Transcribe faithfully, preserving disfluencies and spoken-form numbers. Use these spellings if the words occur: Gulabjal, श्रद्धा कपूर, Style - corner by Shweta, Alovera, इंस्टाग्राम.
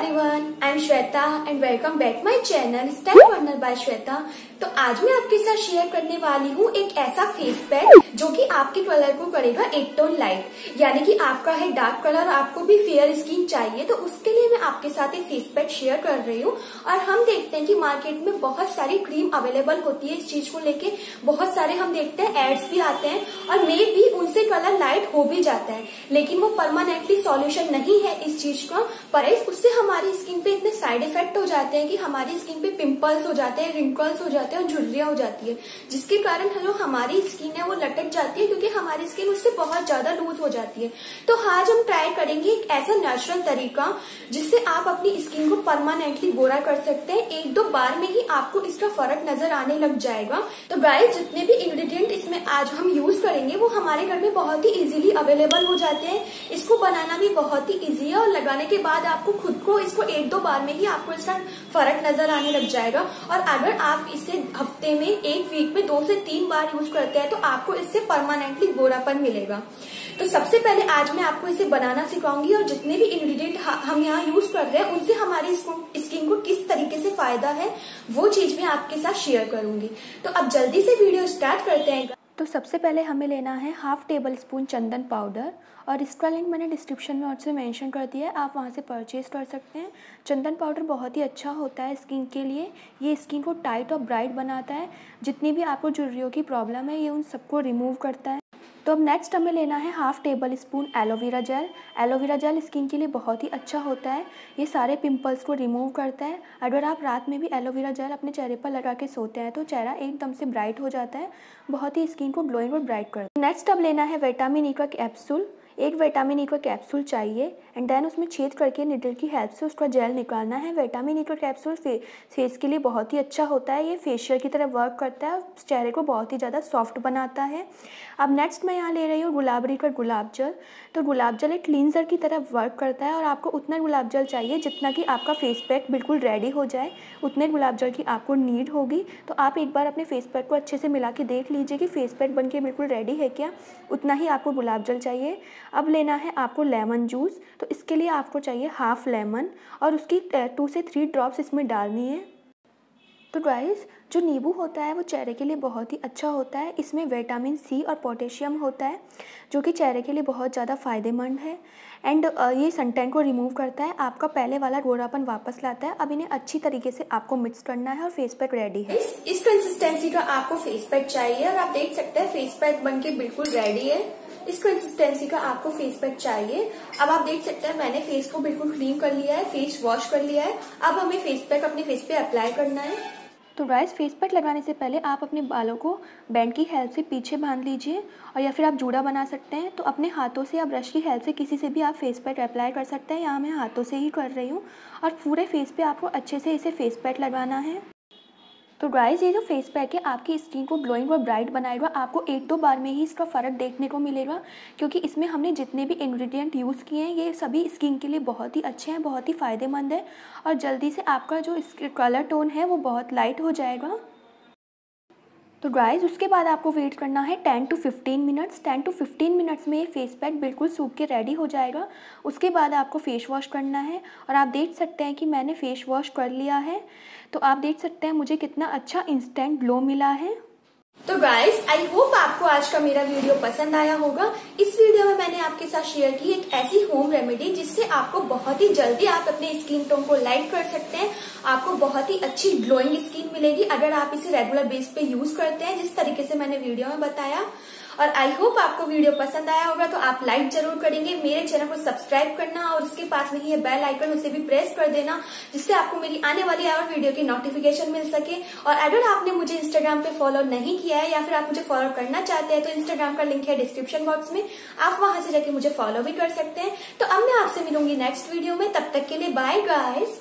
Everyone, I am Shweta and welcome back my channel style corner by Shweta. तो आज मैं आपके साथ शेयर करने वाली हूँ एक ऐसा फेस पैक जो कि आपके कलर को करेगा एक टोन लाइट, यानी कि आपका है डार्क कलर, आपको भी फेयर स्किन चाहिए तो उसके लिए मैं आपके साथ एक फेस पैक शेयर कर रही हूँ। और हम देखते हैं कि मार्केट में बहुत सारी क्रीम अवेलेबल होती है, इस चीज को लेके बहुत सारे हम देखते हैं एड्स भी आते हैं और मे भी उनसे कलर लाइट हो भी जाता है, लेकिन वो परमानेंटली सॉल्यूशन नहीं है इस चीज का, पर उससे हमारी स्किन पे इतने साइड इफेक्ट हो जाते हैं कि हमारी स्किन पे पिंपल्स हो जाते हैं, रिंकल्स हो जाते हैं और झुर्रियां हो जाती है, जिसके कारण हेलो हमारी स्किन है वो लटक जाती है क्योंकि हमारी स्किन उससे बहुत ज्यादा लूज हो जाती है। तो आज हम ट्राई करेंगे एक ऐसा नेचुरल तरीका जिससे आप अपनी स्किन को परमानेंटली गोरा कर सकते हैं। एक दो बार में ही आपको इसका फर्क नजर आने लग जाएगा। तो गाइस, जितने भी इंग्रेडिएंट इसमें आज हम यूज करेंगे वो हमारे घर में बहुत ही इजीली अवेलेबल हो जाते हैं, इसको बनाना भी बहुत ही इजी है और लगाने के बाद आपको खुद को इसको एक दो बार में ही आपको इसका फर्क नजर आने लग जाएगा। और अगर आप इसे हफ्ते में, एक वीक में दो से तीन बार यूज करते हैं तो आपको इससे परमानेंटली गोरापन मिलेगा। तो सबसे पहले आज मैं आपको इसे बनाना सिखाऊंगी और जितने भी इंग्रेडिएंट हम यहाँ यूज कर रहे हैं उनसे हमारी स्किन को किस तरीके से फायदा है वो चीज मैं आपके साथ शेयर करूंगी। तो अब जल्दी से वीडियो स्टार्ट करते हैं। तो सबसे पहले हमें लेना है हाफ टेबल स्पून चंदन पाउडर और इसका लिंक मैंने डिस्क्रिप्शन में और मेंशन कर दिया है, आप वहां से परचेज़ कर सकते हैं। चंदन पाउडर बहुत ही अच्छा होता है स्किन के लिए, ये स्किन को टाइट और ब्राइट बनाता है, जितनी भी आपको झुर्रियों की प्रॉब्लम है ये उन सबको रिमूव करता है। तो अब नेक्स्ट हमें लेना है half tablespoon aloe vera gel. Aloe vera gel skin के लिए बहुत ही अच्छा होता है, ये सारे पिंपल्स को रिमूव करता है। अगर आप रात में भी एलोवेरा जेल अपने चेहरे पर लगा के सोते हैं तो चेहरा एकदम से ब्राइट हो जाता है, बहुत ही स्किन को ग्लोइंग और ब्राइट करता है। नेक्स्ट अब लेना है विटामिन ई का कैप्सूल। एक विटामिन ई का कैप्सूल चाहिए एंड देन उसमें छेद करके निडल की हेल्प से उसका जेल निकालना है। विटामिन ई का कैप्सूल फे, फेस के लिए बहुत ही अच्छा होता है, ये फेशियल की तरह वर्क करता है और चेहरे को बहुत ही ज़्यादा सॉफ्ट बनाता है। अब नेक्स्ट मैं यहाँ ले रही हूँ गुलाबरी का गुलाब जल। तो गुलाब जल एक क्लींजर की तरह वर्क करता है और आपको उतना गुलाब जल चाहिए जितना कि आपका फेस पैक बिल्कुल रेडी हो जाए, उतने गुलाब जल की आपको नीड होगी। तो आप एक बार अपने फेस पैक को अच्छे से मिला के देख लीजिए कि फेस पैक बन के बिल्कुल रेडी है क्या, उतना ही आपको गुलाब जल चाहिए। अब लेना है आपको लेमन जूस। तो इसके लिए आपको चाहिए हाफ लेमन और उसकी टू से थ्री ड्रॉप्स इसमें डालनी है। तो गाइस, जो नींबू होता है वो चेहरे के लिए बहुत ही अच्छा होता है, इसमें विटामिन सी और पोटेशियम होता है जो कि चेहरे के लिए बहुत ज़्यादा फ़ायदेमंद है एंड ये सनटैन को रिमूव करता है, आपका पहले वाला गोरापन वापस लाता है। अब इन्हें अच्छी तरीके से आपको मिक्स करना है और फेस पैक रेडी है। इस, इस कंसिस्टेंसी का आपको फेस पैक चाहिए और आप देख सकते हैं फेस पैक बन के बिल्कुल रेडी है, इस कंसिस्टेंसी का आपको फेस पैक चाहिए। अब आप देख सकते हैं मैंने फेस को बिल्कुल क्लीन कर लिया है, फेस वॉश कर लिया है। अब हमें फेस पैक अपने फेस पे अप्लाई करना है। तो गाइस, फेस पैक लगाने से पहले आप अपने बालों को बैंड की हेल्प से पीछे बांध लीजिए और या फिर आप जूड़ा बना सकते हैं। तो अपने हाथों से या ब्रश की हेल्प से किसी से भी आप फेस पैक अप्लाई कर सकते हैं, यहाँ मैं हाथों से ही कर रही हूँ और पूरे फेस पे आपको अच्छे से इसे फेस पैक लगाना है। तो गाइस, ये जो फेस पैक है आपकी स्किन को ग्लोइंग और ब्राइट बनाएगा, आपको एक दो बार में ही इसका फ़र्क देखने को मिलेगा क्योंकि इसमें हमने जितने भी इंग्रेडिएंट यूज़ किए हैं ये सभी स्किन के लिए बहुत ही अच्छे हैं, बहुत ही फ़ायदेमंद है और जल्दी से आपका जो कलर टोन है वो बहुत लाइट हो जाएगा। तो गाइस, उसके बाद आपको वेट करना है ten to fifteen minutes. Ten to fifteen minutes में ये फेस पैक बिल्कुल सूख के रेडी हो जाएगा। उसके बाद आपको फेस वॉश करना है और आप देख सकते हैं कि मैंने फेस वॉश कर लिया है, तो आप देख सकते हैं मुझे कितना अच्छा इंस्टेंट ग्लो मिला है। तो गाइस, आई होप आपको आज का मेरा वीडियो पसंद आया होगा। इस वीडियो में मैंने आपके साथ शेयर की एक ऐसी होम रेमेडी जिससे आपको बहुत ही जल्दी आप अपने स्किन टोन को लाइट कर सकते हैं, आपको बहुत ही अच्छी ग्लोइंग स्किन मिलेगी अगर आप इसे रेगुलर बेस पे यूज करते हैं जिस तरीके से मैंने वीडियो में बताया। और आई होप आपको वीडियो पसंद आया होगा तो आप लाइक जरूर करेंगे, मेरे चैनल को सब्सक्राइब करना और उसके पास में ही बेल आइकन उसे भी प्रेस कर देना जिससे आपको मेरी आने वाली और वीडियो की नोटिफिकेशन मिल सके। और अगर आपने मुझे इंस्टाग्राम पे फॉलो नहीं किया है या फिर आप मुझे फॉलो करना चाहते हैं तो इंस्टाग्राम का लिंक है डिस्क्रिप्शन बॉक्स में, आप वहां से जाके मुझे फॉलो भी कर सकते हैं। तो अब मैं आपसे मिलूंगी नेक्स्ट वीडियो में, तब तक के लिए बाय गाइस।